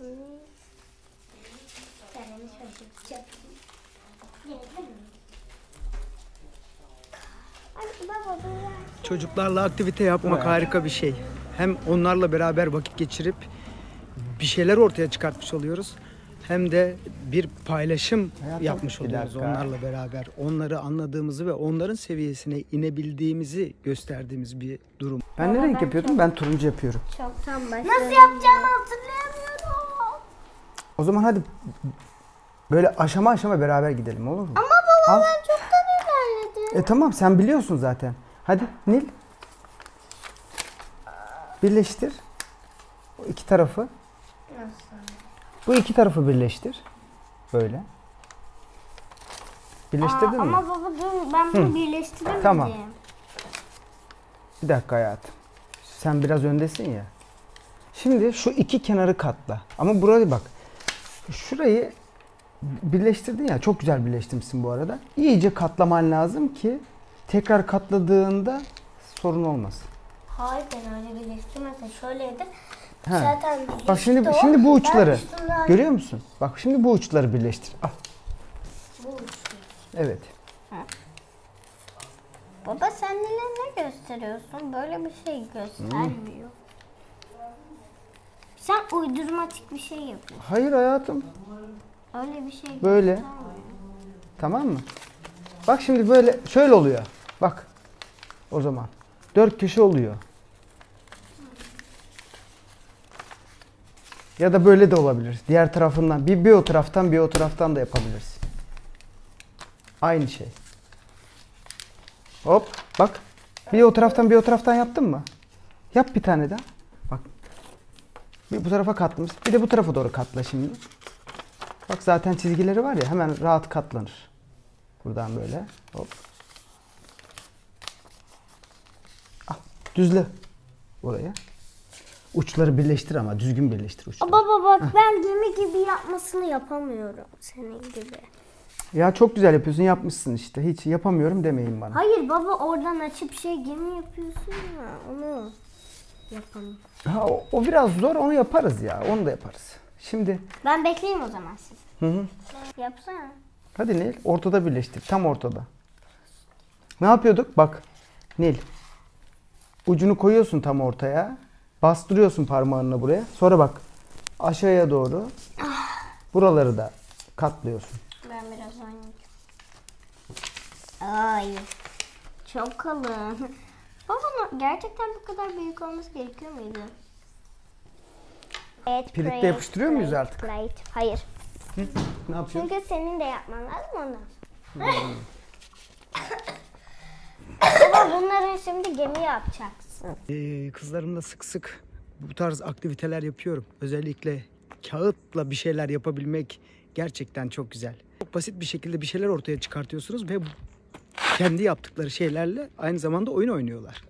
yapıyorsunuz? Kendimi çalışacağım. Çocuklarla aktivite yapmak harika bir şey. Hem onlarla beraber vakit geçirip bir şeyler ortaya çıkartmış oluyoruz. Hem de bir paylaşım yapmış oluyoruz onlarla beraber. Onları anladığımızı ve onların seviyesine inebildiğimizi gösterdiğimiz bir durum. Ben ne renk yapıyordum? Ben turuncu yapıyorum. Çoktan başladım. Nasıl yapacağımı hatırlayamıyorum. O zaman hadi böyle aşama aşama beraber gidelim, olur mu? Ama baba ben çoktan ilerledim. Tamam, sen biliyorsun zaten. Hadi Nil. Birleştir. O iki tarafı. Nasıl? Bu iki tarafı birleştir. Böyle. Birleştirdin mi? Ama baba dur, ben bunu birleştiremedim. Tamam. Bir dakika hayatım. Sen biraz öndesin ya. Şimdi şu iki kenarı katla. Ama buraya bak. Şurayı birleştirdin ya. Çok güzel birleştirmişsin bu arada. İyice katlaman lazım ki tekrar katladığında sorun olmasın. Hayır, ben öyle birleştirmezsen şöyle edin. Zaten bak şimdi bu uçları görüyor musun? Bak şimdi bu uçları birleştir. Al. Bu uçları. Evet. Ha. Baba sen ne gösteriyorsun? Böyle bir şey göstermiyor. Sen uydurmatik bir şey yapıyorsun. Hayır hayatım. Öyle bir şey. Böyle. Göstermiyor. Tamam mı? Bak şimdi böyle şöyle oluyor. Bak. O zaman dört köşe oluyor. Ya da böyle de olabilir. Diğer tarafından, bir o taraftan, bir o taraftan da yapabiliriz. Aynı şey. Hop, bak. Bir o taraftan, bir o taraftan yaptın mı? Yap bir tane daha. Bak. Bir bu tarafa katlamış. Bir de bu tarafa doğru katla şimdi. Bak zaten çizgileri var ya, hemen rahat katlanır. Buradan böyle. Hop. Ah, düzle oraya. Uçları birleştir ama düzgün birleştir uçları. Baba bak ben gemi gibi yapmasını yapamıyorum senin gibi. Ya çok güzel yapıyorsun, yapmışsın işte. Hiç yapamıyorum demeyin bana. Hayır baba oradan açıp gemi yapıyorsun ya, onu yapalım. Ha, o biraz zor, onu yaparız ya, onu da yaparız. Şimdi. Ben bekleyeyim o zaman sizi. Hı. Yapsana. Hadi Nil, ortada birleştir, tam ortada. Ne yapıyorduk? Bak Nil, ucunu koyuyorsun tam ortaya. Bastırıyorsun parmağınla buraya. Sonra bak aşağıya doğru buraları da katlıyorsun. Ben biraz oynayacağım. Ay çok kalın. Baba gerçekten bu kadar büyük olması gerekiyor muydu? Evet, piritle yapıştırıyor muyuz artık? Hayır. Hı? Ne yapıyorsun? Çünkü senin de yapman lazım ondan. Baba bunların şimdi gemi yapacaksın. Kızlarımla sık sık bu tarz aktiviteler yapıyorum. Özellikle kağıtla bir şeyler yapabilmek gerçekten çok güzel. Çok basit bir şekilde bir şeyler ortaya çıkartıyorsunuz ve kendi yaptıkları şeylerle aynı zamanda oyun oynuyorlar.